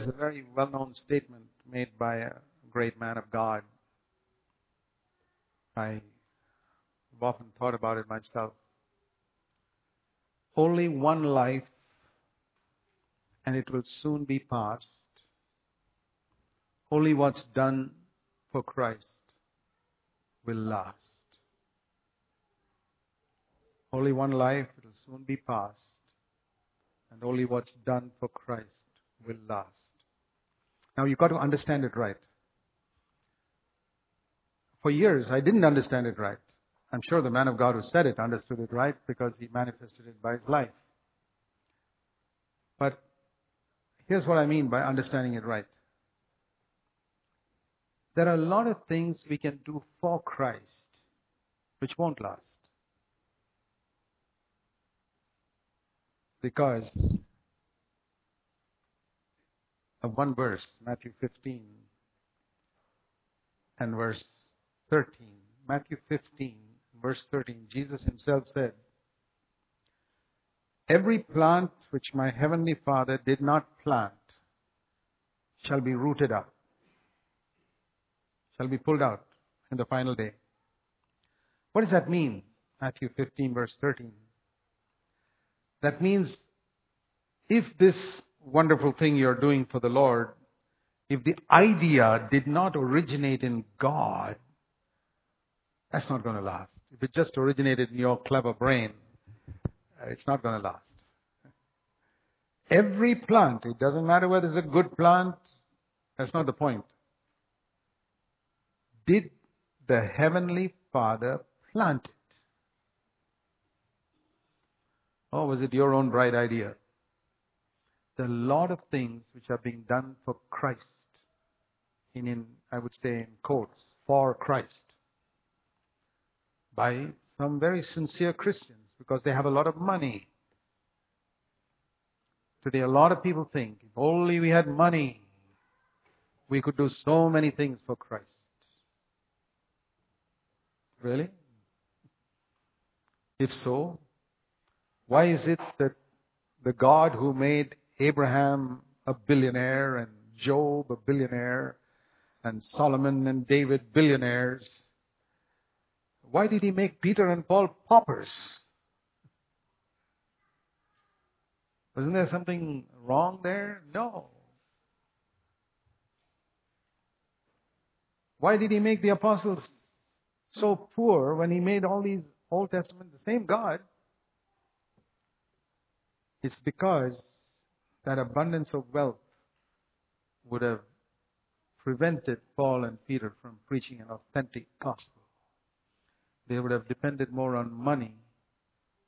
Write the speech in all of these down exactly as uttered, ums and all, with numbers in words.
It's a very well-known statement made by a great man of God. I've often thought about it myself. Only one life, and it will soon be past. Only what's done for Christ will last. Only one life, it will soon be past. And only what's done for Christ will last. Now you've got to understand it right. For years, I didn't understand it right. I'm sure the man of God who said it understood it right because he manifested it by his life. But here's what I mean by understanding it right. There are a lot of things we can do for Christ which won't last. Because of one verse, Matthew fifteen and verse thirteen. Matthew fifteen, verse thirteen, Jesus himself said, "Every plant which my heavenly Father did not plant shall be rooted up, shall be pulled out in the final day." What does that mean? Matthew fifteen, verse thirteen. That means if this wonderful thing you're doing for the Lord, if the idea did not originate in God, that's not going to last. If it just originated in your clever brain, it's not going to last. Every plant, it doesn't matter whether it's a good plant, that's not the point. Did the Heavenly Father plant it? Or was it your own bright idea? There are a lot of things which are being done for Christ. In, in I would say in quotes, for Christ. By some very sincere Christians because they have a lot of money. Today a lot of people think, if only we had money, we could do so many things for Christ. Really? If so, why is it that the God who made Abraham a billionaire and Job a billionaire and Solomon and David billionaires, why did he make Peter and Paul paupers? Wasn't there something wrong there? No. Why did he make the apostles so poor when he made all these Old Testament, the same God? It's because that abundance of wealth would have prevented Paul and Peter from preaching an authentic gospel. They would have depended more on money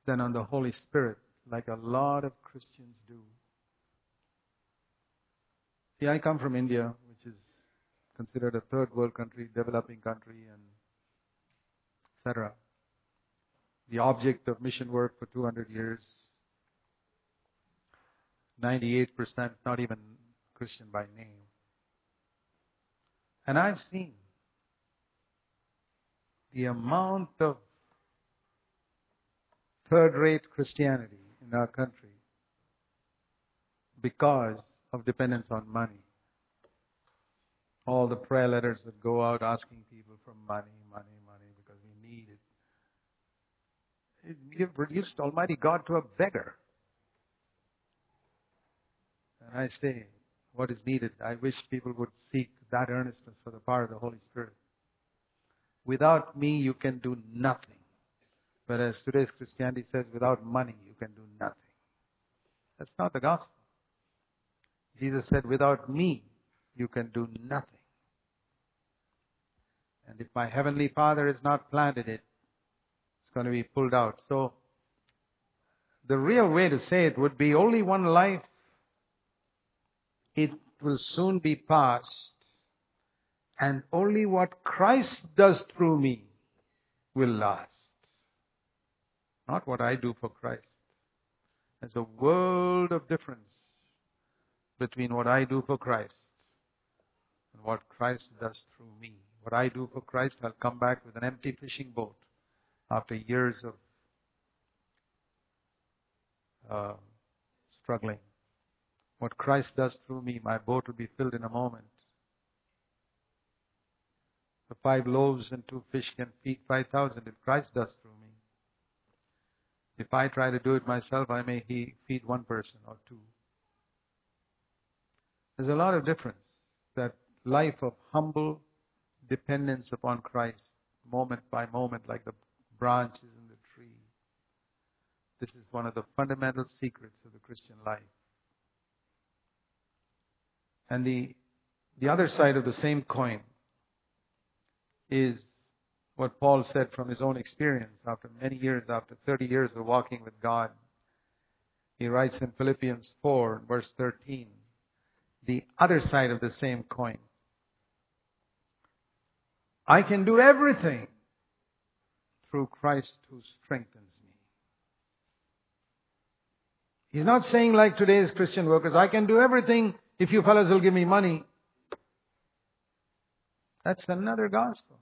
than on the Holy Spirit, like a lot of Christians do. See, I come from India, which is considered a third world country, developing country, and et cetera. The object of mission work for two hundred years. ninety-eight percent not even Christian by name. And I've seen the amount of third-rate Christianity in our country because of dependence on money. All the prayer letters that go out asking people for money, money, money, because we need it. You've reduced Almighty God to a beggar. And I say, what is needed? I wish people would seek that earnestness for the power of the Holy Spirit. Without me, you can do nothing. Whereas today's Christianity says, without money, you can do nothing. That's not the gospel. Jesus said, without me, you can do nothing. And if my Heavenly Father has not planted it, it's going to be pulled out. So, the real way to say it would be only one life. It will soon be past, and only what Christ does through me will last. Not what I do for Christ. There's a world of difference between what I do for Christ and what Christ does through me. What I do for Christ, I'll come back with an empty fishing boat after years of uh, struggling. What Christ does through me, my boat will be filled in a moment. The five loaves and two fish can feed five thousand if Christ does through me. If I try to do it myself, I may he feed one person or two. There's a lot of difference. That life of humble dependence upon Christ, moment by moment, like the branches in the tree. This is one of the fundamental secrets of the Christian life. And the the other side of the same coin is what Paul said from his own experience after many years, after thirty years of walking with God. He writes in Philippians four, verse thirteen, the other side of the same coin. I can do everything through Christ who strengthens me. He's not saying like today's Christian workers, I can do everything if you fellows will give me money. That's another gospel.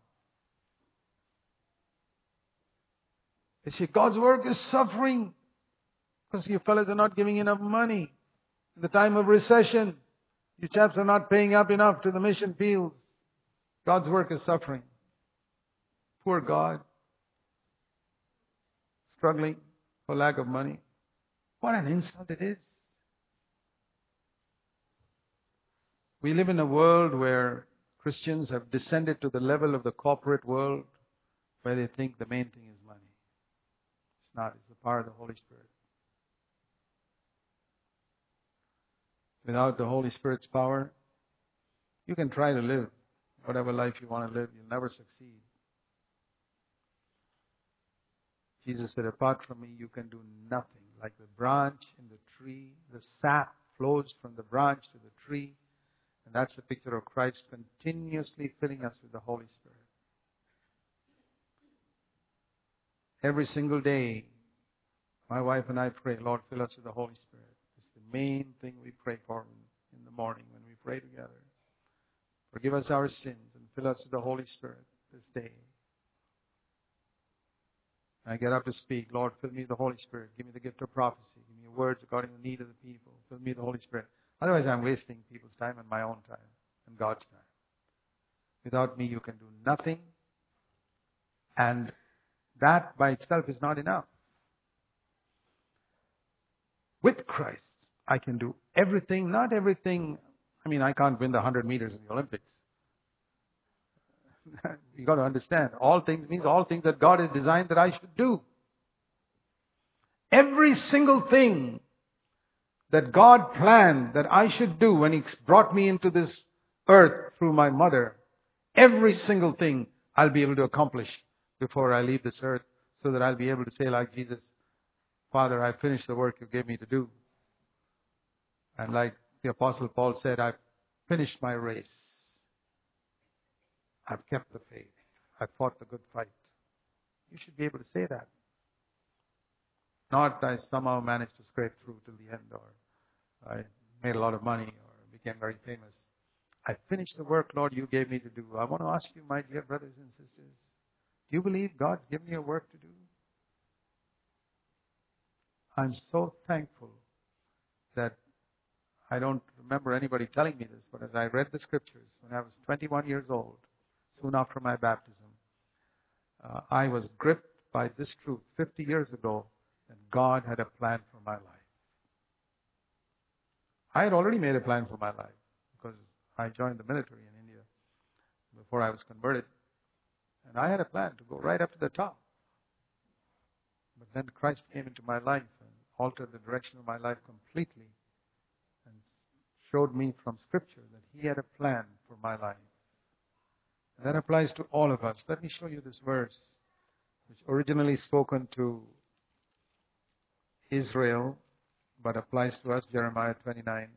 You see, God's work is suffering because you fellows are not giving enough money. In the time of recession, you chaps are not paying up enough to the mission fields. God's work is suffering. Poor God. Struggling for lack of money. What an insult it is. We live in a world where Christians have descended to the level of the corporate world, where they think the main thing is money. It's not. It's the power of the Holy Spirit. Without the Holy Spirit's power, you can try to live whatever life you want to live. You'll never succeed. Jesus said, apart from me, you can do nothing. Like the branch in the tree, the sap flows from the branch to the tree. And that's the picture of Christ continuously filling us with the Holy Spirit. Every single day, my wife and I pray, Lord, fill us with the Holy Spirit. It's the main thing we pray for in the morning when we pray together. Forgive us our sins and fill us with the Holy Spirit this day. I get up to speak, Lord, fill me with the Holy Spirit. Give me the gift of prophecy. Give me your words according to the need of the people. Fill me with the Holy Spirit. Otherwise, I'm wasting people's time and my own time and God's time. Without me, you can do nothing. And that by itself is not enough. With Christ, I can do everything, not everything. I mean, I can't win the one hundred meters in the Olympics. You got to understand, all things means all things that God has designed that I should do. Every single thing that God planned that I should do when He brought me into this earth through my mother, every single thing I'll be able to accomplish before I leave this earth, so that I'll be able to say like Jesus, Father, I finished the work you gave me to do. And like the Apostle Paul said, I've finished my race. I've kept the faith. I fought the good fight. You should be able to say that. Not I somehow managed to scrape through till the end, or I made a lot of money, or became very famous. I finished the work, Lord, you gave me to do. I want to ask you, my dear brothers and sisters, do you believe God's given you a work to do? I'm so thankful that I don't remember anybody telling me this, but as I read the scriptures when I was twenty-one years old, soon after my baptism, uh, I was gripped by this truth fifty years ago. And God had a plan for my life. I had already made a plan for my life because I joined the military in India before I was converted. And I had a plan to go right up to the top. But then Christ came into my life and altered the direction of my life completely and showed me from Scripture that He had a plan for my life. And that applies to all of us. Let me show you this verse, which originally spoken to Israel, but applies to us, Jeremiah twenty-nine.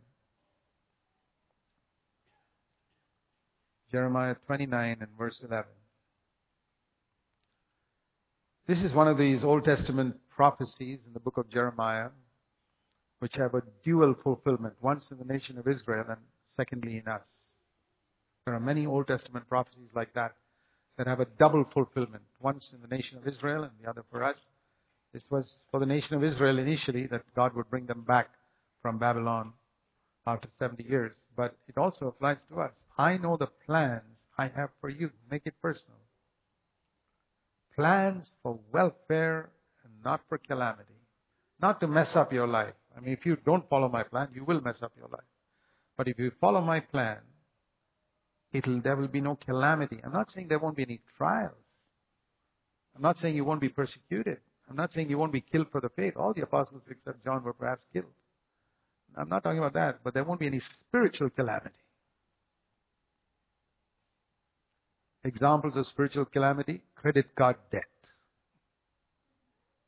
Jeremiah twenty-nine and verse eleven. This is one of these Old Testament prophecies in the book of Jeremiah, which have a dual fulfillment, once in the nation of Israel and secondly in us. There are many Old Testament prophecies like that, that have a double fulfillment, once in the nation of Israel and the other for us. This was for the nation of Israel initially, that God would bring them back from Babylon after seventy years, but it also applies to us. I know the plans I have for you. Make it personal. Plans for welfare and not for calamity. Not to mess up your life. I mean, if you don't follow my plan, you will mess up your life. But if you follow my plan, it'll, there will be no calamity. I'm not saying there won't be any trials. I'm not saying you won't be persecuted. I'm not saying you won't be killed for the faith. All the apostles except John were perhaps killed. I'm not talking about that, but there won't be any spiritual calamity. Examples of spiritual calamity, credit card debt.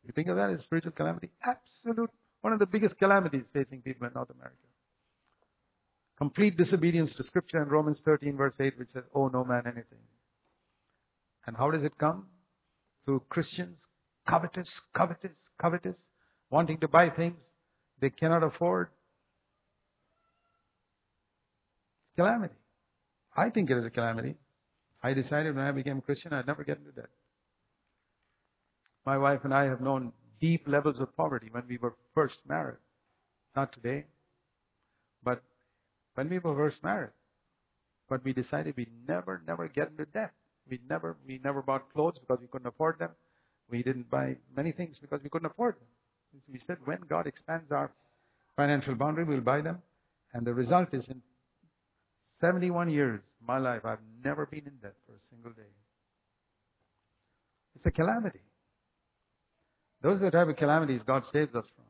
You think of that as spiritual calamity? Absolute, one of the biggest calamities facing people in North America. Complete disobedience to Scripture in Romans thirteen verse eight, which says, "Owe no man anything." And how does it come? Through Christians, covetous, covetous, covetous, wanting to buy things they cannot afford. Calamity. I think it is a calamity. I decided when I became Christian, I'd never get into debt. My wife and I have known deep levels of poverty when we were first married. Not today, but when we were first married. But we decided we never, never get into debt. We never, we never bought clothes because we couldn't afford them. We didn't buy many things because we couldn't afford them. We said when God expands our financial boundary, we'll buy them. And the result is in seventy-one years of my life, I've never been in debt for a single day. It's a calamity. Those are the type of calamities God saves us from.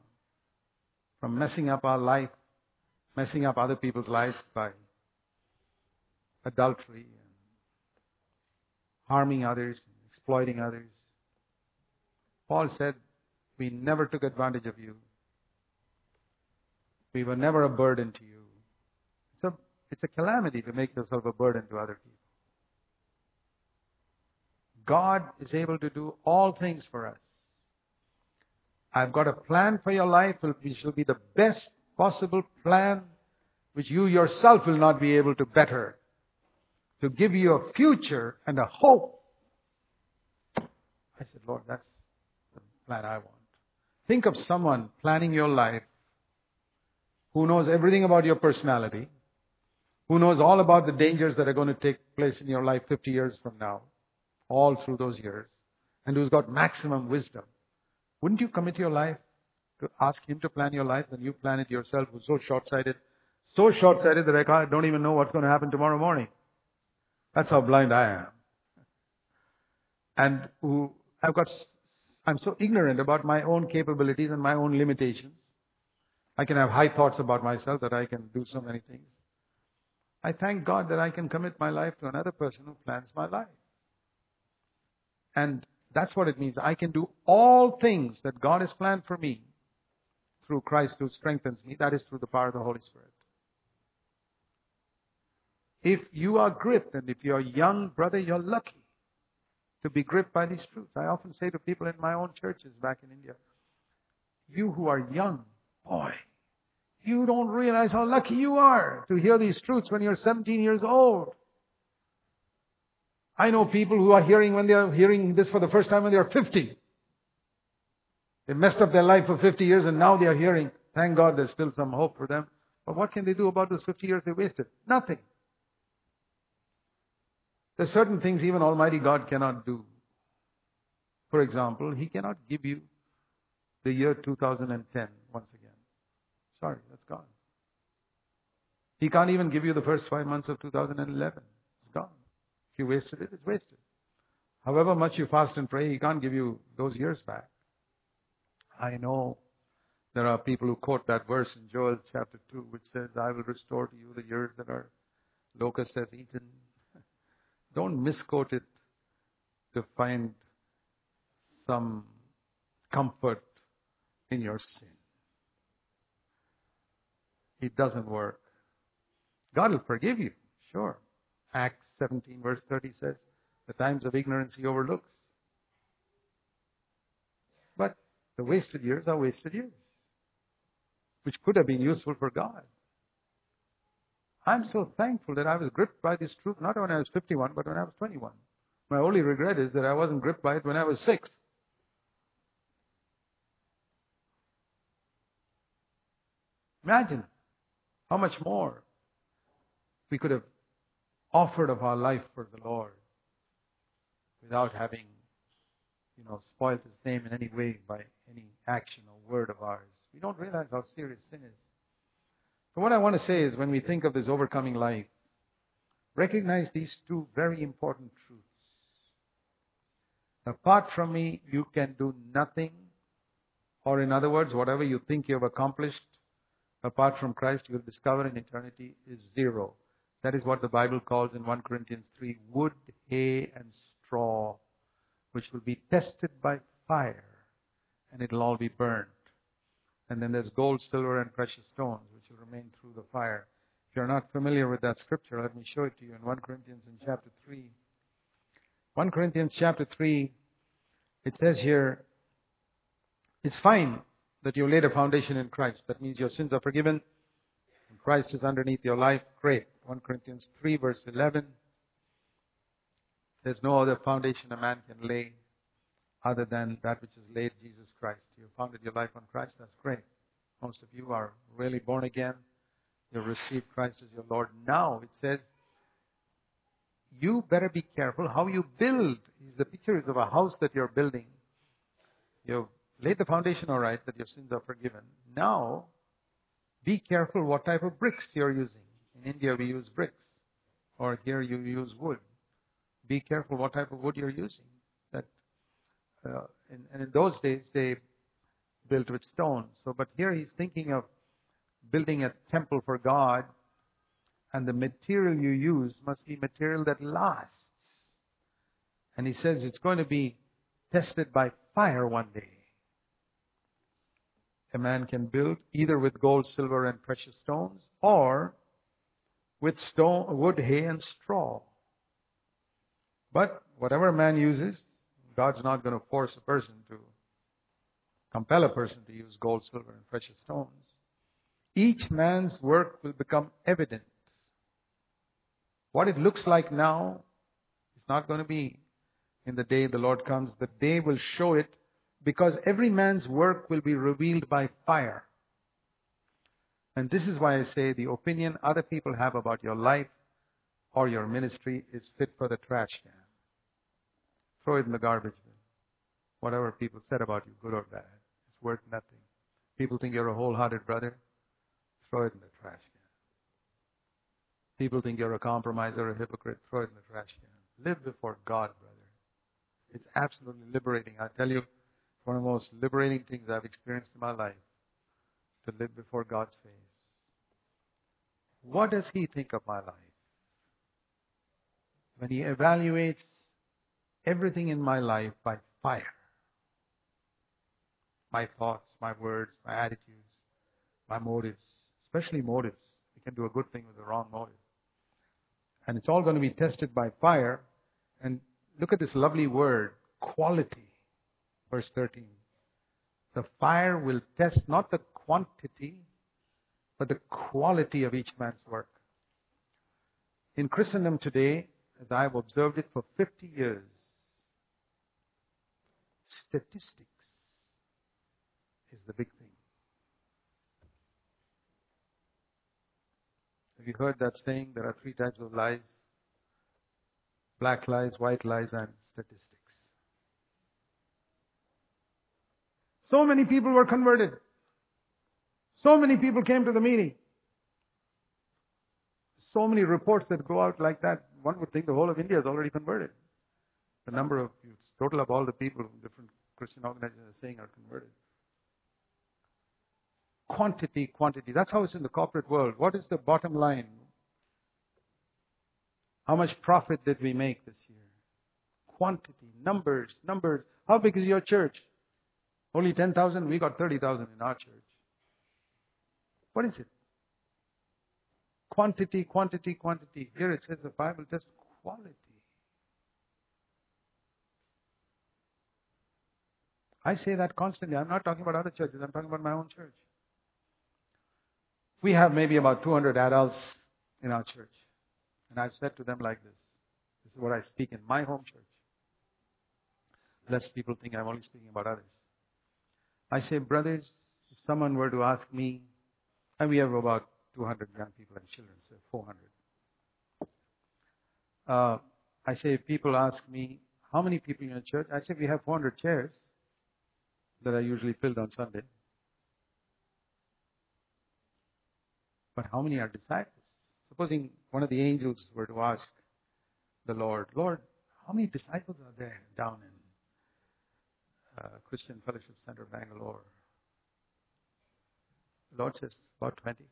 From messing up our life, messing up other people's lives by adultery, and harming others, exploiting others. Paul said, we never took advantage of you. We were never a burden to you. It's a, it's a calamity to make yourself a burden to other people. God is able to do all things for us. I've got a plan for your life which will be the best possible plan which you yourself will not be able to better. To give you a future and a hope. I said, Lord, that's the plan I want. Think of someone planning your life who knows everything about your personality, who knows all about the dangers that are going to take place in your life fifty years from now, all through those years, and who's got maximum wisdom. Wouldn't you commit your life to ask him to plan your life when you plan it yourself, who's so short-sighted, so short-sighted that I don't even know what's going to happen tomorrow morning. That's how blind I am. And who I've got, I'm so ignorant about my own capabilities and my own limitations. I can have high thoughts about myself that I can do so many things. I thank God that I can commit my life to another person who plans my life. And that's what it means. I can do all things that God has planned for me through Christ who strengthens me. That is through the power of the Holy Spirit. If you are gripped, and if you're young, brother, you're lucky to be gripped by these truths. I often say to people in my own churches back in India, you who are young, boy, you don't realize how lucky you are to hear these truths when you're seventeen years old. I know people who are hearing when they are hearing this for the first time when they are fifty. They messed up their life for fifty years and now they are hearing, thank God there's still some hope for them. But what can they do about those fifty years they wasted? Nothing. There's certain things even Almighty God cannot do. For example, He cannot give you the year two thousand ten once again. Sorry, that's gone. He can't even give you the first five months of two thousand eleven. It's gone. If you wasted it, it's wasted. However much you fast and pray, He can't give you those years back. I know there are people who quote that verse in Joel chapter two, which says, I will restore to you the years that our locust has eaten. Don't misquote it to find some comfort in your sin. It doesn't work. God will forgive you, sure. Acts seventeen verse thirty says, the times of ignorance He overlooks. But the wasted years are wasted years, which could have been useful for God. I'm so thankful that I was gripped by this truth, not when I was fifty-one, but when I was twenty-one. My only regret is that I wasn't gripped by it when I was six. Imagine, How much more we could have offered of our life for the Lord without having, you know, spoiled His name in any way by any action or word of ours. We don't realize how serious sin is. So what I want to say is, when we think of this overcoming life, recognize these two very important truths. Apart from me, you can do nothing. Or in other words, whatever you think you have accomplished, apart from Christ, you will discover in eternity is zero. That is what the Bible calls in First Corinthians three, wood, hay and straw, which will be tested by fire, and it will all be burnt. And then there's gold, silver and precious stones, which will remain through the fire. If you're not familiar with that scripture, let me show it to you in First Corinthians in chapter three. First Corinthians chapter three, it says here, it's fine that you laid a foundation in Christ. That means your sins are forgiven and Christ is underneath your life. Great. First Corinthians three verse eleven. There's no other foundation a man can lay other than that which is laid, Jesus Christ. You founded your life on Christ. That's great. Most of you are really born again. You received Christ as your Lord. Now it says, you better be careful how you build. The picture is of a house that you're building. You've laid the foundation all right, that your sins are forgiven. Now, be careful what type of bricks you're using. In India, we use bricks. Or here, you use wood. Be careful what type of wood you're using. That, uh, in, and in those days, they built with stone. So, but here he's thinking of building a temple for God. And the material you use must be material that lasts. And he says it's going to be tested by fire one day. A man can build either with gold, silver, and precious stones, or with stone, wood, hay, and straw. But whatever man uses, God's not going to force a person to, compel a person to use gold, silver, and precious stones. Each man's work will become evident. What it looks like now is not going to be in the day the Lord comes. The day will show it. Because every man's work will be revealed by fire. And this is why I say the opinion other people have about your life or your ministry is fit for the trash can. Throw it in the garbage bin. Whatever people said about you, good or bad, it's worth nothing. People think you're a wholehearted brother, throw it in the trash can. People think you're a compromiser, a hypocrite, throw it in the trash can. Live before God, brother. It's absolutely liberating, I tell you. One of the most liberating things I've experienced in my life, to live before God's face. What does He think of my life? When He evaluates everything in my life by fire. My thoughts, my words, my attitudes, my motives, especially motives. We can do a good thing with the wrong motive. And it's all going to be tested by fire. And look at this lovely word, quality. Verse thirteen, the fire will test not the quantity, but the quality of each man's work. In Christendom today, as I have observed it for fifty years, statistics is the big thing. Have you heard that saying? There are three types of lies: black lies, white lies, and statistics. So many people were converted. So many people came to the meeting. So many reports that go out like that. One would think the whole of India is already converted. The number of, you total up all the people from different Christian organizations are saying are converted. Quantity, quantity. That's how it's in the corporate world. What is the bottom line? How much profit did we make this year? Quantity, numbers, numbers. How big is your church? Only ten thousand, we got thirty thousand in our church. What is it? Quantity, quantity, quantity. Here it says the Bible tests quality. I say that constantly. I'm not talking about other churches. I'm talking about my own church. We have maybe about two hundred adults in our church. And I've said to them like this. This is what I speak in my home church. Lest people think I'm only speaking about others. I say, brothers, if someone were to ask me, and we have about two hundred young people and children, so four hundred. Uh, I say, people ask me, how many people in your church? I say, we have four hundred chairs that are usually filled on Sunday. But how many are disciples? Supposing one of the angels were to ask the Lord, Lord, how many disciples are there down in uh, Christian Fellowship Center, Bangalore? The Lord says, about twenty.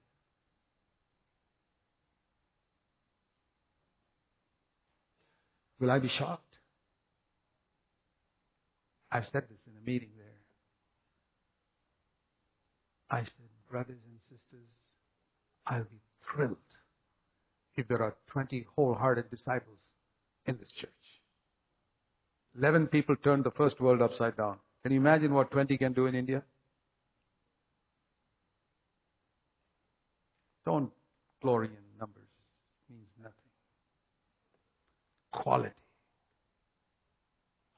Will I be shocked? I said this in a meeting there. I said, brothers and sisters, I'll be thrilled if there are twenty wholehearted disciples in this church. eleven people turned the first world upside down. Can you imagine what twenty can do in India? Don't glory in numbers. It means nothing. Quality.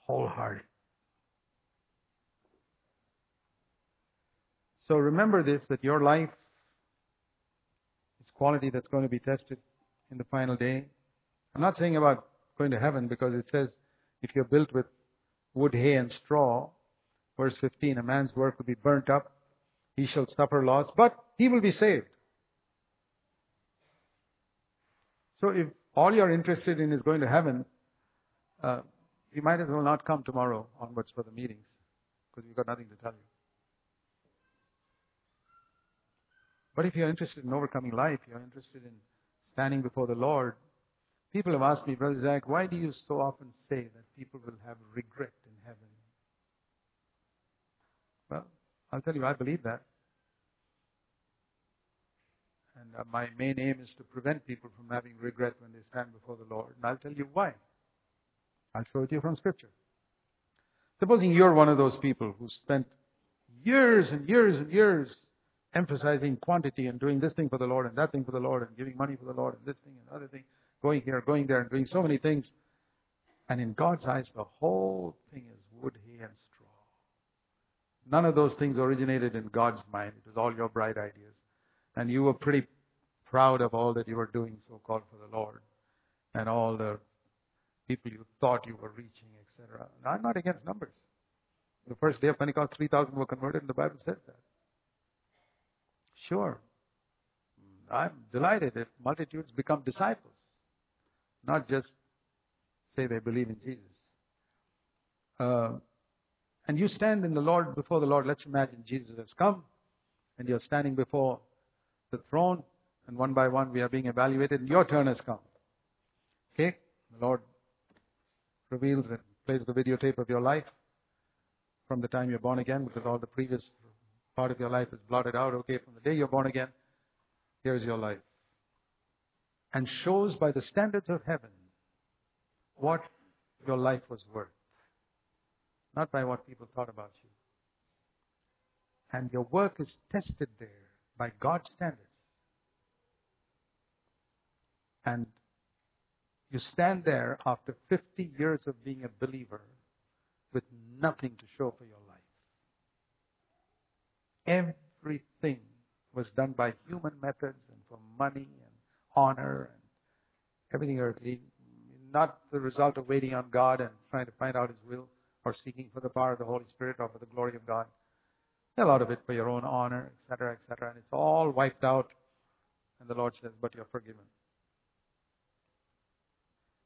Wholehearted. So remember this, that your life is quality that's going to be tested in the final day. I'm not saying about going to heaven, because it says, if you're built with wood, hay, and straw, verse fifteen, a man's work will be burnt up, he shall suffer loss, but he will be saved. So if all you're interested in is going to heaven, uh, you might as well not come tomorrow onwards for the meetings, because we've got nothing to tell you. But if you're interested in overcoming life, you're interested in standing before the Lord. People have asked me, Brother Zac, why do you so often say that people will have regret in heaven? Well, I'll tell you, I believe that. And my main aim is to prevent people from having regret when they stand before the Lord. And I'll tell you why. I'll show it to you from Scripture. Supposing you're one of those people who spent years and years and years emphasizing quantity and doing this thing for the Lord and that thing for the Lord and giving money for the Lord and this thing and other thing, going here, going there and doing so many things. And in God's eyes, the whole thing is wood, hay and straw. None of those things originated in God's mind. It was all your bright ideas. And you were pretty proud of all that you were doing, so-called, for the Lord and all the people you thought you were reaching, et cetera. Now, I'm not against numbers. The first day of Pentecost, three thousand were converted, and the Bible says that. Sure, I'm delighted if multitudes become disciples, not just say they believe in Jesus. Uh, and you stand in the Lord, before the Lord. Let's imagine Jesus has come, and you're standing before the throne, and one by one we are being evaluated, and your turn has come. Okay? The Lord reveals and plays the videotape of your life from the time you're born again, because all the previous part of your life is blotted out. Okay, from the day you're born again, here's your life. And shows by the standards of heaven what your life was worth. Not by what people thought about you. And your work is tested there by God's standards. And you stand there after fifty years of being a believer with nothing to show for your life. Everything was done by human methods and for money and honor and everything earthly, not the result of waiting on God and trying to find out His will or seeking for the power of the Holy Spirit or for the glory of God. A lot of it for your own honor, et cetera, et cetera. And it's all wiped out. And the Lord says, but you're forgiven.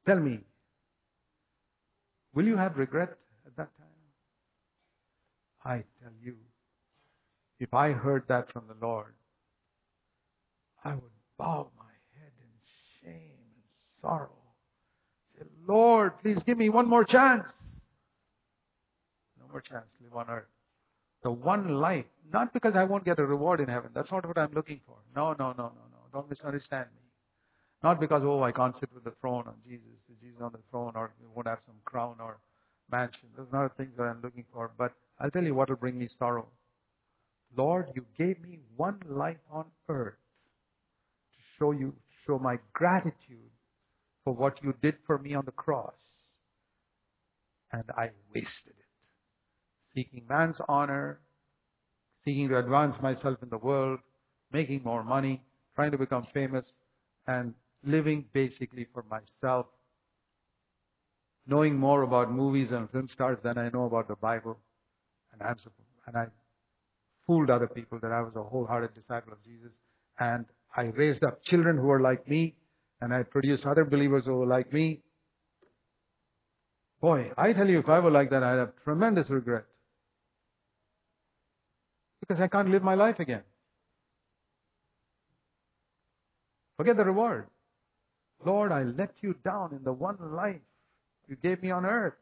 Tell me, will you have regret at that time? I tell you, if I heard that from the Lord, I would bow my head in shame and sorrow. Say, Lord, please give me one more chance. No more chance to live on earth. The one life. Not because I won't get a reward in heaven. That's not what I'm looking for. No, no, no, no, no. Don't misunderstand me. Not because, oh, I can't sit with the throne on Jesus. Jesus on the throne, or we won't have some crown or mansion. Those are not the things that I'm looking for. But I'll tell you what will bring me sorrow. Lord, you gave me one life on earth to show you, show my gratitude for what you did for me on the cross. And I wasted it. Seeking man's honor, seeking to advance myself in the world, making more money, trying to become famous, and living basically for myself, knowing more about movies and film stars than I know about the Bible. And, I'm, and I fooled other people that I was a wholehearted disciple of Jesus. And I raised up children who were like me, and I produced other believers who were like me. Boy, I tell you, if I were like that, I'd have tremendous regret. Because I can't live my life again. Forget the reward. Lord, I let you down in the one life you gave me on earth.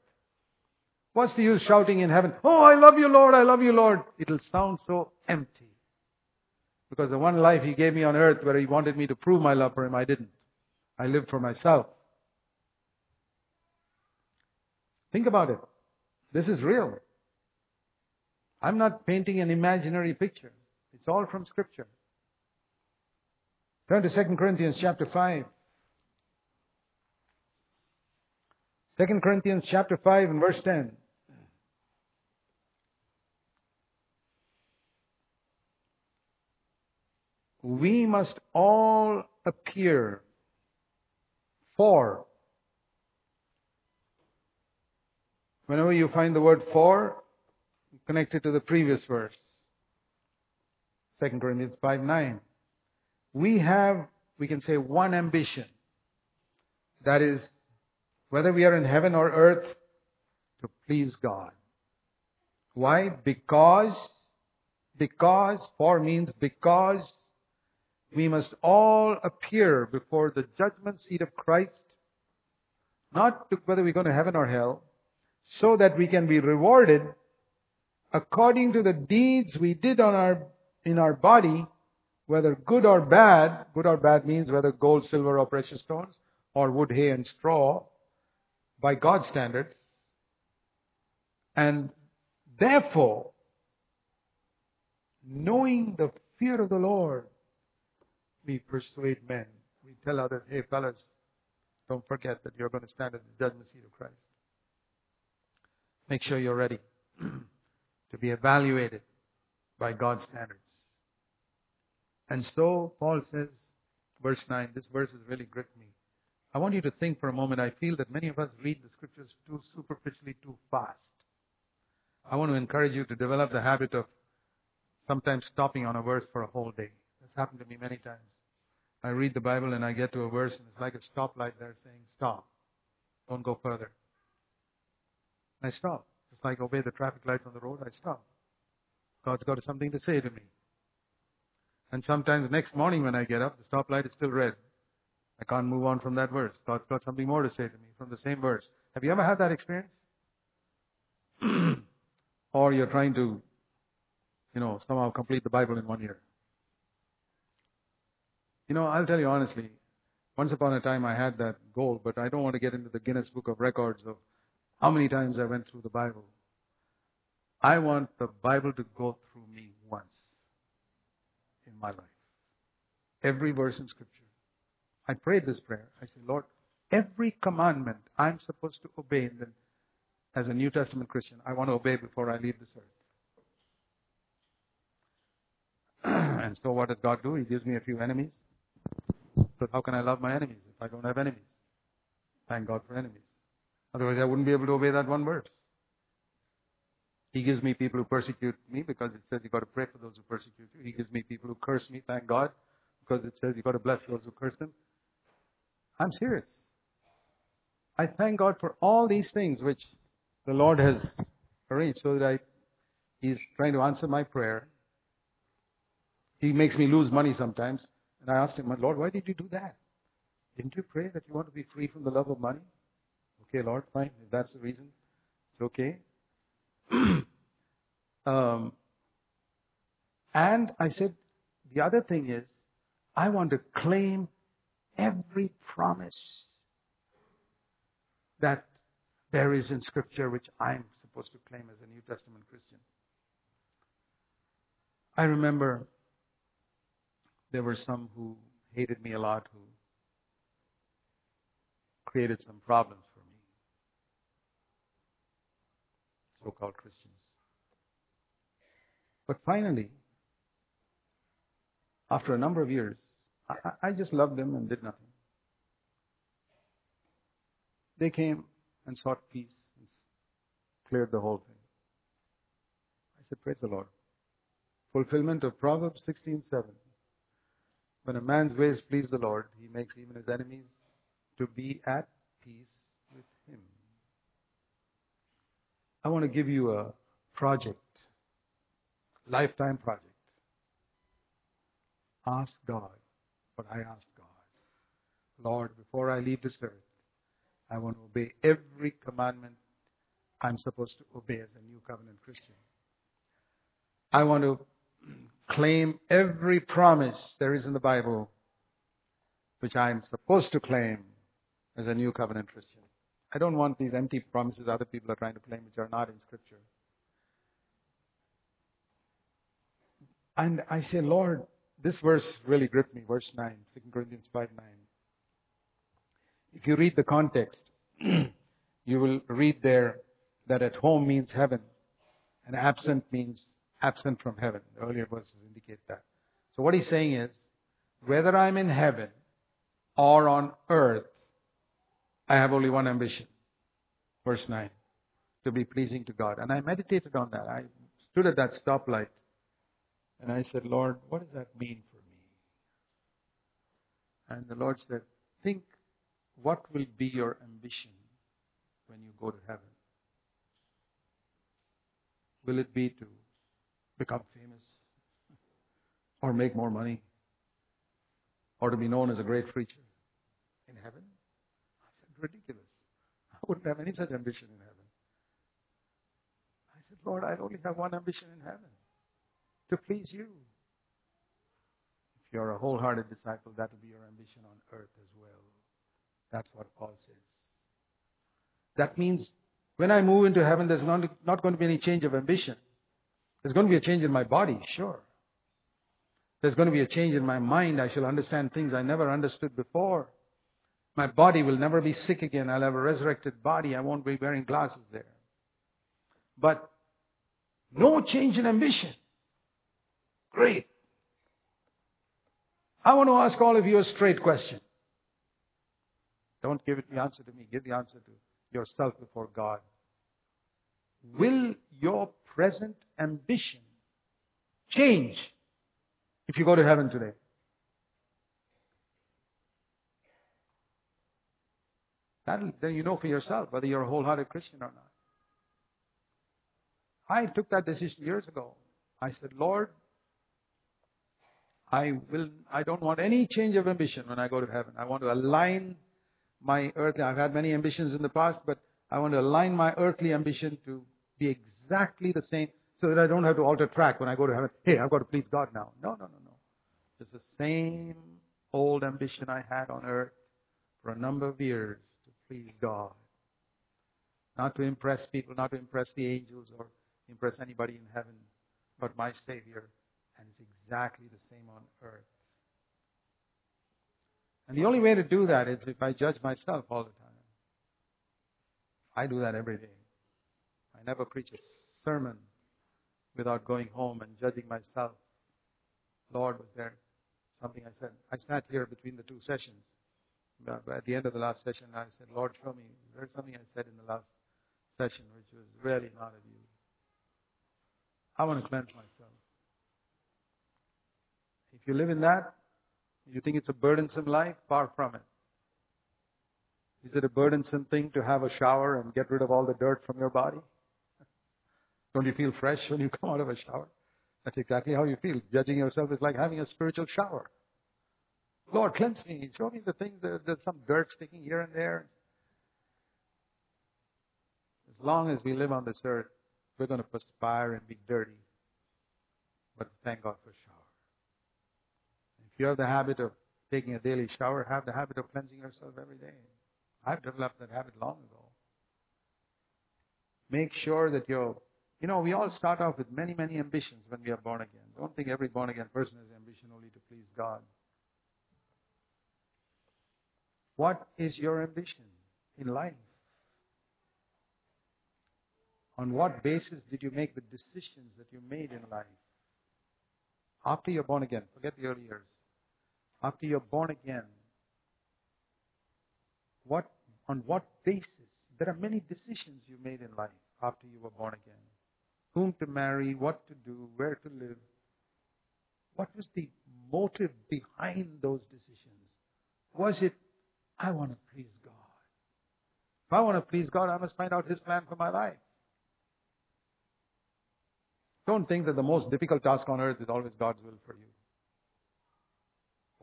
What's the use shouting in heaven, "Oh, I love you, Lord, I love you, Lord"? It'll sound so empty. Because the one life He gave me on earth where He wanted me to prove my love for Him, I didn't. I lived for myself. Think about it. This is real. I'm not painting an imaginary picture. It's all from Scripture. Turn to Second Corinthians chapter five. Second Corinthians chapter five and verse ten. We must all appear for. Whenever you find the word "for," connect it to the previous verse. Second Corinthians five nine. We have, we can say, one ambition. That is, whether we are in heaven or earth, to please God. Why? Because, because, for means because, we must all appear before the judgment seat of Christ, not to whether we go to heaven or hell, so that we can be rewarded according to the deeds we did on our in our body, whether good or bad. Good or bad means whether gold, silver, or precious stones, or wood, hay, and straw, by God's standards. And therefore, knowing the fear of the Lord, we persuade men. We tell others, "Hey fellas, don't forget that you're going to stand at the judgment seat of Christ. Make sure you're ready to be evaluated by God's standards." And so Paul says, verse nine, this verse has really gripped me. I want you to think for a moment. I feel that many of us read the Scriptures too superficially, too fast. I want to encourage you to develop the habit of sometimes stopping on a verse for a whole day. That's happened to me many times. I read the Bible and I get to a verse and it's like a stoplight there saying, "Stop. Don't go further." I stop. Just like obey the traffic lights on the road, I stop. God's got something to say to me. And sometimes next morning when I get up, the stoplight is still red. I can't move on from that verse. God's got something more to say to me from the same verse. Have you ever had that experience? Or you're trying to, you know, somehow complete the Bible in one year. You know, I'll tell you honestly, once upon a time I had that goal, but I don't want to get into the Guinness Book of Records of how many times I went through the Bible. I want the Bible to go through me once in my life. Every verse in Scripture. I prayed this prayer. I said, "Lord, every commandment I'm supposed to obey in the, as a New Testament Christian, I want to obey before I leave this earth." And so what does God do? He gives me a few enemies. But how can I love my enemies if I don't have enemies? Thank God for enemies. Otherwise, I wouldn't be able to obey that one word. He gives me people who persecute me because it says you've got to pray for those who persecute you. He gives me people who curse me, thank God, because it says you've got to bless those who curse them. I'm serious. I thank God for all these things which the Lord has arranged so that I, He's trying to answer my prayer. He makes me lose money sometimes. And I asked Him, "Lord, why did you do that? Didn't you pray that you want to be free from the love of money?" "Okay, Lord, fine. If that's the reason, it's okay." um, and I said, the other thing is, I want to claim every promise that there is in Scripture which I'm supposed to claim as a New Testament Christian. I remember there were some who hated me a lot, who created some problems for me. So-called Christians. But finally, after a number of years, I, I just loved them and did nothing. They came and sought peace and cleared the whole thing. I said, praise the Lord. Fulfillment of Proverbs sixteen seven. When a man's ways please the Lord, he makes even his enemies to be at peace with him. I want to give you a project, lifetime project. Ask God what I asked God. Lord, before I leave this earth, I want to obey every commandment I'm supposed to obey as a new covenant Christian. I want to claim every promise there is in the Bible which I'm supposed to claim as a new covenant Christian. I don't want these empty promises other people are trying to claim which are not in Scripture. And I say, Lord, this verse really gripped me, verse nine, Second Corinthians five nine. If you read the context, you will read there that at home means heaven and absent means absent from heaven. The earlier verses indicate that. So what he's saying is, whether I'm in heaven or on earth, I have only one ambition. Verse nine, to be pleasing to God. And I meditated on that. I stood at that stoplight and I said, Lord, what does that mean for me? And the Lord said, think, what will be your ambition when you go to heaven? Will it be to become famous or make more money or to be known as a great preacher in heaven? I said, ridiculous. I wouldn't have any such ambition in heaven. I said, Lord, I only have one ambition in heaven, to please you. If you're a wholehearted disciple, that will be your ambition on earth as well. That's what Paul says. That means when I move into heaven, there's not, not going to be any change of ambition. There's going to be a change in my body, sure. There's going to be a change in my mind. I shall understand things I never understood before. My body will never be sick again. I'll have a resurrected body. I won't be wearing glasses there. But no change in ambition. Great. I want to ask all of you a straight question. Don't give it the answer to me. Give the answer to yourself before God. Will your present ambition change if you go to heaven today? That'll, then you know for yourself whether you're a wholehearted Christian or not. I took that decision years ago. I said, Lord, I will. I don't want any change of ambition when I go to heaven. I want to align my earthly, I've had many ambitions in the past, but I want to align my earthly ambition to be exactly the same so that I don't have to alter track when I go to heaven. Hey, I've got to please God now. No, no, no, no. It's the same old ambition I had on earth for a number of years, to please God. Not to impress people, not to impress the angels or impress anybody in heaven, but my Savior. And it's exactly the same on earth. And the only way to do that is if I judge myself all the time. I do that every day. I never preach a sermon without going home and judging myself. Lord, was there something I said? I sat here between the two sessions. At the end of the last session, I said, Lord, show me. There's something I said in the last session which was really not of you. I want to cleanse myself. If you live in that, you think it's a burdensome life? Far from it. Is it a burdensome thing to have a shower and get rid of all the dirt from your body? Don't you feel fresh when you come out of a shower? That's exactly how you feel. Judging yourself is like having a spiritual shower. Lord, cleanse me. Show me the things that there's some dirt sticking here and there. As long as we live on this earth, we're going to perspire and be dirty. But thank God for shower. If you have the habit of taking a daily shower, have the habit of cleansing yourself every day. I've developed that habit long ago. Make sure that you're, you know, we all start off with many, many ambitions when we are born again. Don't think every born again person has ambition only to please God. What is your ambition in life? On what basis did you make the decisions that you made in life? After you're born again, forget the early years. after you're born again, what on what basis? There are many decisions you made in life after you were born again. Whom to marry, what to do, where to live. What was the motive behind those decisions? Was it, I want to please God? If I want to please God, I must find out His plan for my life. Don't think that the most difficult task on earth is always God's will for you.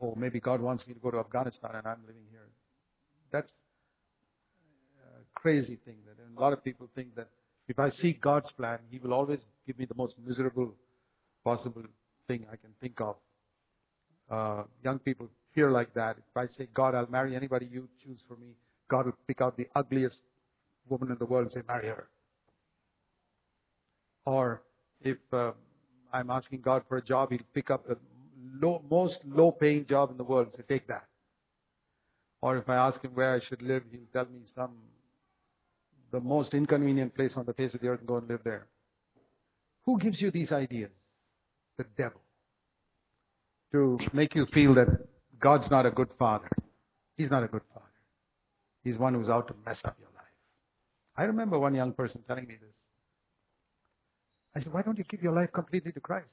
Oh, maybe God wants me to go to Afghanistan and I'm living here. That's a crazy thing. That a lot of people think that if I seek God's plan, He will always give me the most miserable possible thing I can think of. Uh, young people fear like that. If I say, God, I'll marry anybody you choose for me, God will pick out the ugliest woman in the world and say, marry her. Or if uh, I'm asking God for a job, He'll pick up the low, most low-paying job in the world and say, take that. Or if I ask Him where I should live, He'll tell me some the most inconvenient place on the face of the earth and go and live there. Who gives you these ideas? The devil. To make you feel that God's not a good father. He's not a good father. He's one who's out to mess up your life. I remember one young person telling me this. I said, why don't you give your life completely to Christ?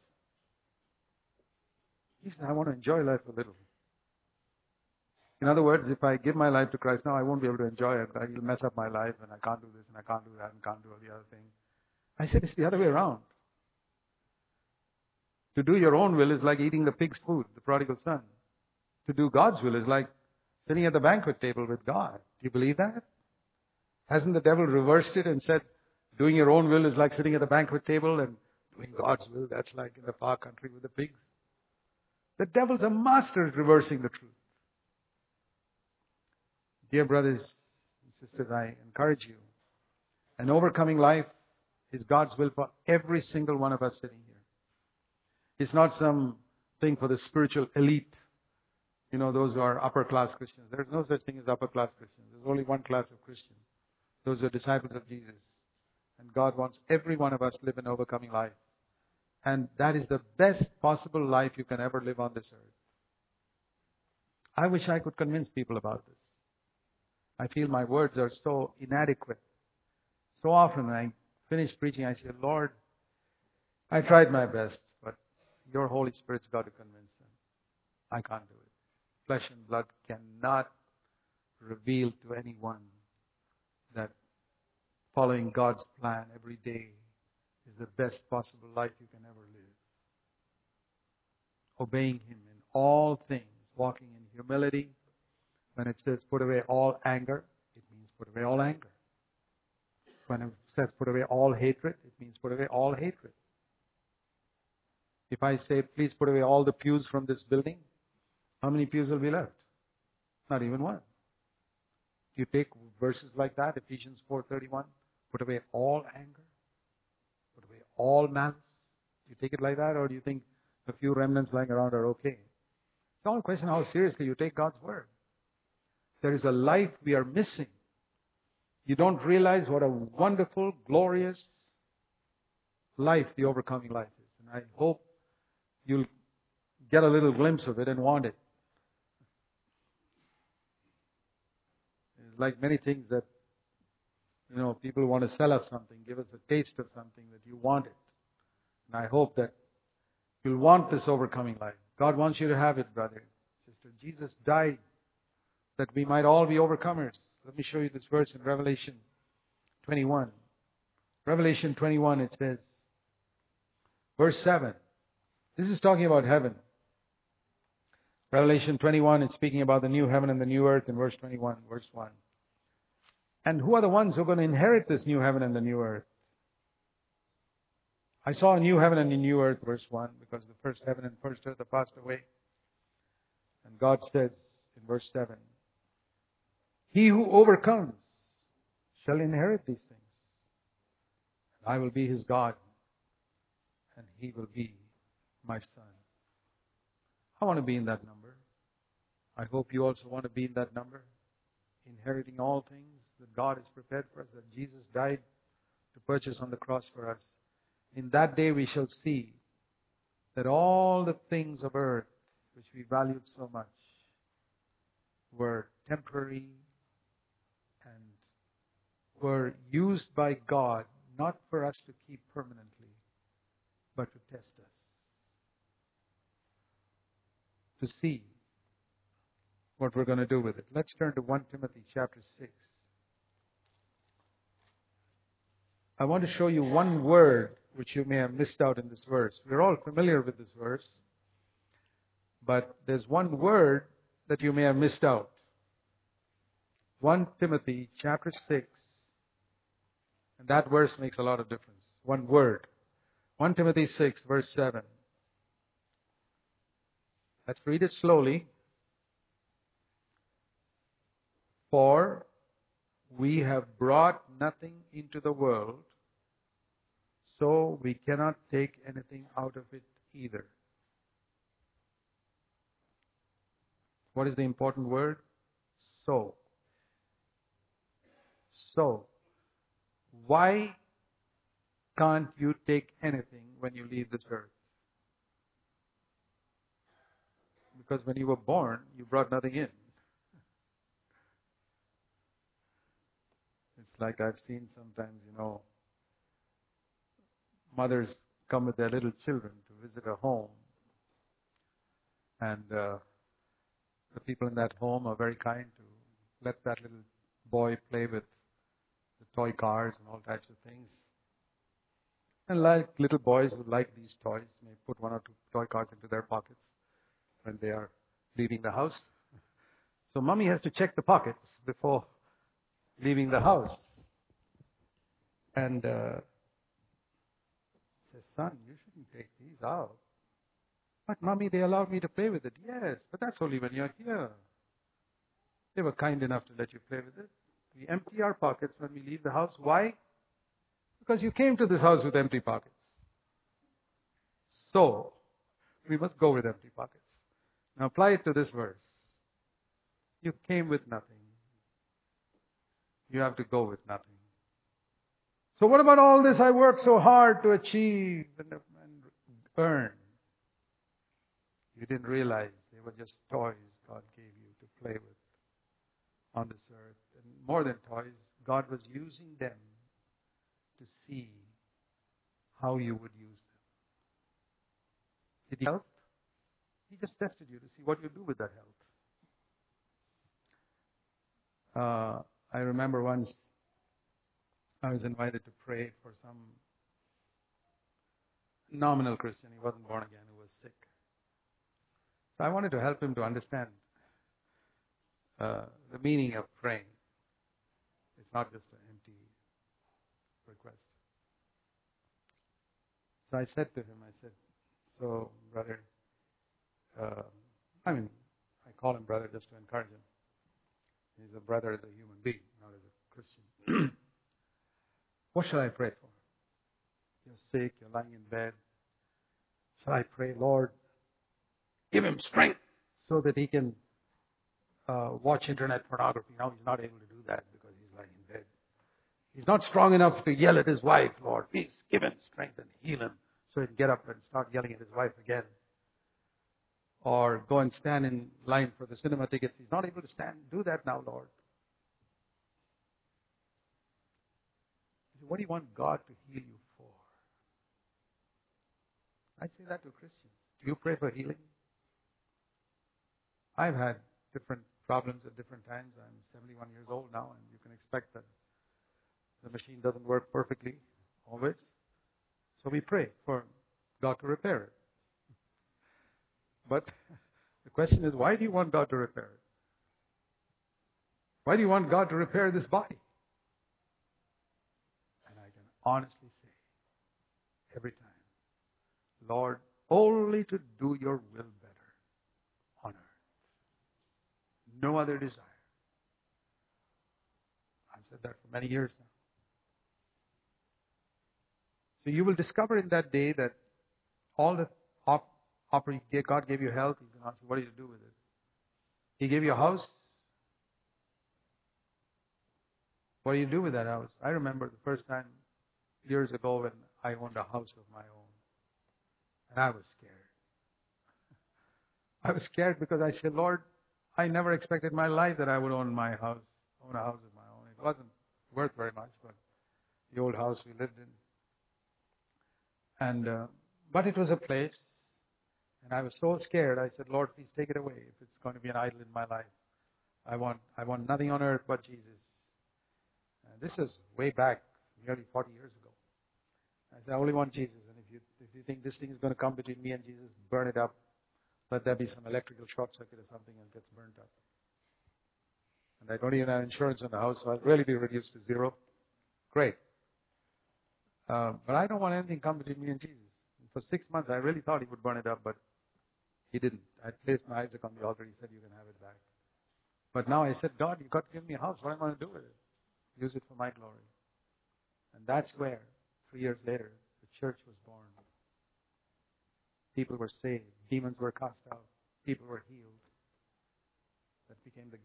He said, I want to enjoy life a little. In other words, if I give my life to Christ now, I won't be able to enjoy it. I will mess up my life and I can't do this and I can't do that and can't do all the other thing. I said, it's the other way around. To do your own will is like eating the pig's food, the prodigal son. To do God's will is like sitting at the banquet table with God. Do you believe that? Hasn't the devil reversed it and said, doing your own will is like sitting at the banquet table and doing God's will, that's like in the far country with the pigs. The devil's a master at reversing the truth. Dear brothers and sisters, I encourage you. An overcoming life is God's will for every single one of us sitting here. It's not something for the spiritual elite. You know, those who are upper class Christians. There's no such thing as upper class Christians. There's only one class of Christians. Those who are disciples of Jesus. And God wants every one of us to live an overcoming life. And that is the best possible life you can ever live on this earth. I wish I could convince people about this. I feel my words are so inadequate. So often when I finish preaching, I say, Lord, I tried my best, but your Holy Spirit's got to convince them. I can't do it. Flesh and blood cannot reveal to anyone that following God's plan every day is the best possible life you can ever live. Obeying Him in all things, walking in humility. When it says put away all anger, it means put away all anger. When it says put away all hatred, it means put away all hatred. If I say, please put away all the pews from this building, how many pews will be left? Not even one. Do you take verses like that, Ephesians four thirty-one, put away all anger, put away all malice? Do you take it like that, or do you think a few remnants lying around are okay? It's all a question of how seriously you take God's word. There is a life we are missing. You don't realize what a wonderful, glorious life the overcoming life is. And I hope you'll get a little glimpse of it and want it. It's like many things that, you know, people want to sell us something, give us a taste of something that you want it. And I hope that you'll want this overcoming life. God wants you to have it, brother, sister. Jesus died that we might all be overcomers. Let me show you this verse in Revelation twenty-one. Revelation twenty-one, it says, verse seven. This is talking about heaven. Revelation twenty-one, it's speaking about the new heaven and the new earth in verse twenty-one, verse one. And who are the ones who are going to inherit this new heaven and the new earth? I saw a new heaven and a new earth, verse one, because the first heaven and first earth are passed away. And God says in verse seven, he who overcomes shall inherit these things. I will be his God, and he will be my son. I want to be in that number. I hope you also want to be in that number. Inheriting all things that God has prepared for us, that Jesus died to purchase on the cross for us. In that day we shall see that all the things of earth which we valued so much, were temporary and were used by God not for us to keep permanently, but to test us, to see what we're going to do with it. Let's turn to First Timothy chapter six. I want to show you one word which you may have missed out in this verse. We're all familiar with this verse, but there's one word that you may have missed out. First Timothy chapter six, and that verse makes a lot of difference. One word. First Timothy six verse seven. Let's read it slowly. For we have brought nothing into the world, so we cannot take anything out of it either. What is the important word? So. So, why can't you take anything when you leave this earth? Because when you were born, you brought nothing in. It's like I've seen sometimes, you know, mothers come with their little children to visit a home, and uh, the people in that home are very kind to let that little boy play with the toy cars and all types of things. And like little boys who like these toys may put one or two toy cars into their pockets when they are leaving the house. So mommy has to check the pockets before leaving the house. And uh, says, son, you shouldn't take these out. But mommy, they allowed me to play with it. Yes, but that's only when you're here. They were kind enough to let you play with it. We empty our pockets when we leave the house. Why? Because you came to this house with empty pockets. So, we must go with empty pockets. Now apply it to this verse. You came with nothing. You have to go with nothing. So what about all this I worked so hard to achieve and earn? You didn't realize they were just toys God gave you to play with on this earth. And more than toys, God was using them to see how you would use them. Did He help? He just tested you to see what you do with that help. Uh, I remember once I was invited to pray for some nominal Christian. He wasn't born again, he was sick. So I wanted to help him to understand Uh, the meaning of praying. It's not just an empty request. So I said to him, I said, so brother, uh, I mean, I call him brother just to encourage him. He's a brother as a human being, not as a Christian. What shall I pray for? You're sick, you're lying in bed. Shall I pray, Lord, give him strength so that he can Uh, watch internet pornography. Now he's not able to do that because he's lying in bed. He's not strong enough to yell at his wife, Lord, please give him strength and heal him so he can get up and start yelling at his wife again. Or go and stand in line for the cinema tickets. He's not able to stand. Do that now, Lord. What do you want God to heal you for? I say that to Christians. Do you pray for healing? I've had different problems at different times. I'm seventy-one years old now, and you can expect that the machine doesn't work perfectly always. So we pray for God to repair it. But the question is, why do you want God to repair it? Why do you want God to repair this body? And I can honestly say, every time, Lord, only to do your will better. No other desire. I've said that for many years now. So you will discover in that day that all the op- op- God gave you health. You can ask, what do you do with it? He gave you a house. What do you do with that house? I remember the first time years ago when I owned a house of my own. And I was scared. I was scared because I said, Lord, I never expected my life that I would own my house, own a house of my own. It wasn't worth very much, but the old house we lived in. And, uh, but it was a place, and I was so scared. I said, Lord, please take it away if it's going to be an idol in my life. I want, I want nothing on earth but Jesus. And this is way back, nearly forty years ago. I said, I only want Jesus. And if you, if you think this thing is going to come between me and Jesus, burn it up. Let there be some electrical short circuit or something and it gets burnt up. And I don't even have insurance on the house, so I'll really be reduced to zero. Great. Uh, but I don't want anything come between me and Jesus. And for six months, I really thought he would burn it up, but he didn't. I placed my Isaac on the altar. He said, you can have it back. But now I said, God, you've got to give me a house. What am I going to do with it? Use it for my glory. And that's where, three years later, the church was born. People were saved. Demons were cast out. People were healed. That became the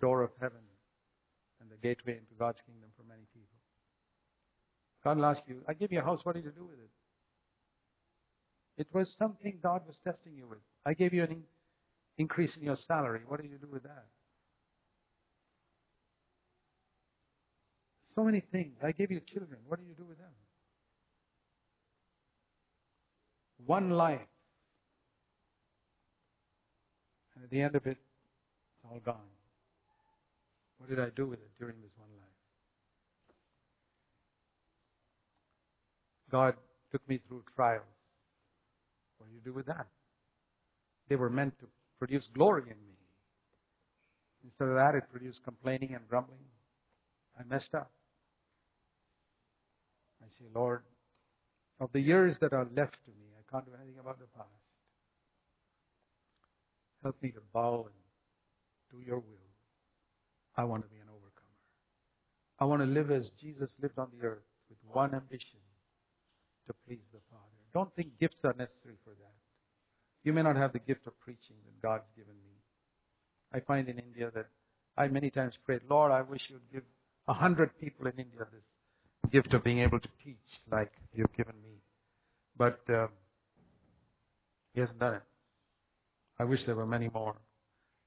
door of heaven and the gateway into God's kingdom for many people. God will ask you, I give you a house, what did you do with it? It was something God was testing you with. I gave you an in- increase in your salary. What did you do with that? So many things. I gave you children. What do you do with them? One life. And at the end of it, it's all gone. What did I do with it during this one life? God took me through trials. What do you do with that? They were meant to produce glory in me. Instead of that, it produced complaining and grumbling. I messed up. I say, Lord, of the years that are left to me, I can't do anything about the past. Help me to bow and do your will. I want to be an overcomer. I want to live as Jesus lived on the earth with one ambition, to please the Father. Don't think gifts are necessary for that. You may not have the gift of preaching that God's given me. I find in India that I many times prayed, Lord, I wish you'd give a hundred people in India this gift of being able to teach like you've given me. But um, he hasn't done it. I wish there were many more.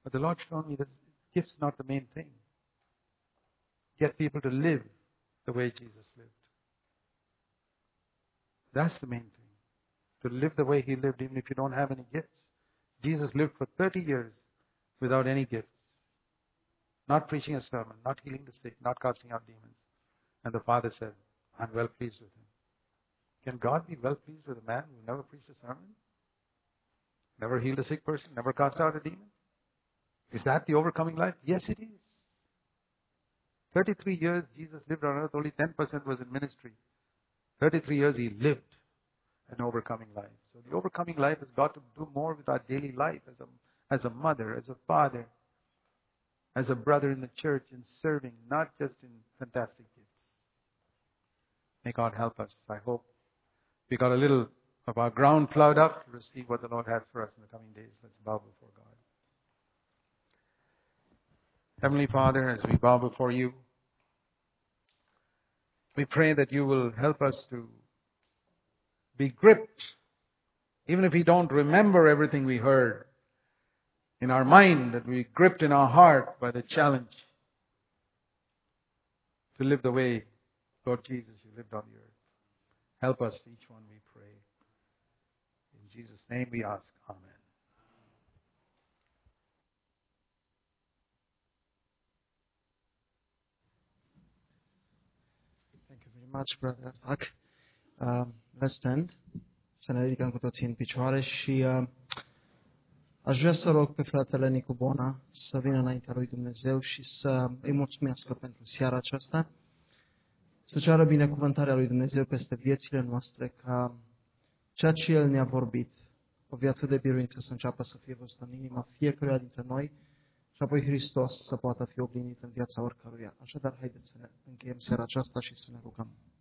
But the Lord showed me that gift's not the main thing. Get people to live the way Jesus lived. That's the main thing. To live the way he lived, even if you don't have any gifts. Jesus lived for thirty years without any gifts. Not preaching a sermon, not healing the sick, not casting out demons. And the Father said, I'm well pleased with him. Can God be well pleased with a man who never preached a sermon? Never healed a sick person? Never cast out a demon? Is that the overcoming life? Yes, it is. thirty-three years Jesus lived on earth, only ten percent was in ministry. thirty-three years he lived an overcoming life. So the overcoming life has got to do more with our daily life as a, as a mother, as a father, as a brother in the church, in serving, not just in fantastic gifts. May God help us, I hope. We got a little of our ground plowed up to receive what the Lord has for us in the coming days. Let's bow before God. Heavenly Father, as we bow before you, we pray that you will help us to be gripped, even if we don't remember everything we heard in our mind, that we be gripped in our heart by the challenge to live the way, Lord Jesus, you lived on the earth. Help us, each one, we pray. In Jesus' name we ask. Amen. Thank you very much, Brother Zac. Um, let's stand. Să ne ridicăm cu toții în picioare și uh, aș vrea să rog pe fratele Nicu Bona să vină înaintea lui Dumnezeu și să îi mulțumească pentru seara aceasta. Să ceară binecuvântarea lui Dumnezeu peste viețile noastre, ca ceea ce El ne-a vorbit, o viață de biruință, să înceapă să fie văzută în inima fiecăruia dintre noi și apoi Hristos să poată fi oglinit în viața oricăruia. Așadar, haideți să ne încheiem seara aceasta și să ne rugăm.